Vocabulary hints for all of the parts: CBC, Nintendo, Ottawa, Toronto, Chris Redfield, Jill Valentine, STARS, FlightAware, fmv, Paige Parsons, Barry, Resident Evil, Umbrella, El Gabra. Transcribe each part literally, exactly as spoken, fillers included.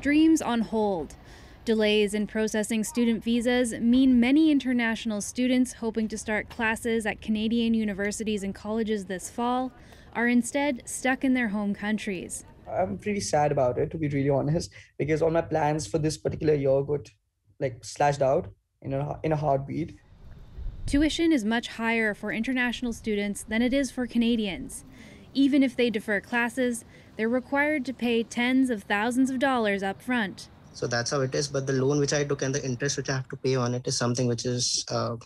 dreams on hold. Delays in processing student visas mean many international students hoping to start classes at Canadian universities and colleges this fall are instead stuck in their home countries. I'm pretty sad about it, to be really honest, because all my plans for this particular year got like slashed out in a, in a heartbeat. Tuition is much higher for international students than it is for Canadians. Even if they defer classes, they're required to pay tens of thousands of dollars up front. So that's how it is. But the loan which I took and the interest which I have to pay on it is something which is uh,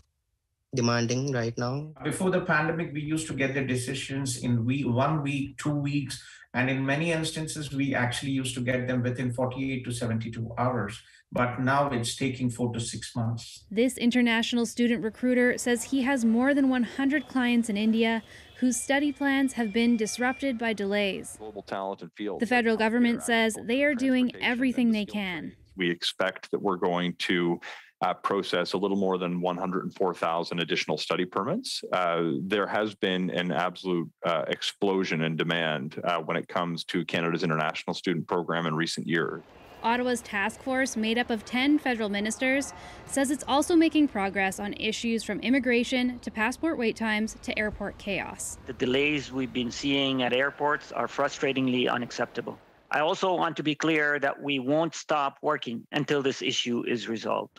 demanding right now. Before the pandemic, we used to get the decisions in week, one week, two weeks. And in many instances, we actually used to get them within forty-eight to seventy-two hours. But now it's taking four to six months. This international student recruiter says he has more than one hundred clients in India whose study plans have been disrupted by delays. Global talent and field. The federal government says they are doing everything they can. We expect that we're going to uh, process a little more than one hundred four thousand additional study permits. Uh, there has been an absolute uh, explosion in demand uh, when it comes to Canada's international student program in recent years. Ottawa's task force, made up of ten federal ministers, says it's also making progress on issues from immigration to passport wait times to airport chaos. The delays we've been seeing at airports are frustratingly unacceptable. I also want to be clear that we won't stop working until this issue is resolved.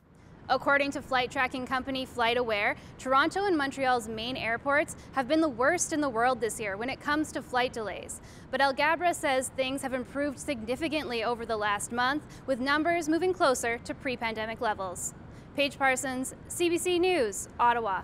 According to flight tracking company FlightAware, Toronto and Montreal's main airports have been the worst in the world this year when it comes to flight delays. But El Gabra says things have improved significantly over the last month, with numbers moving closer to pre-pandemic levels. Paige Parsons, C B C News, Ottawa.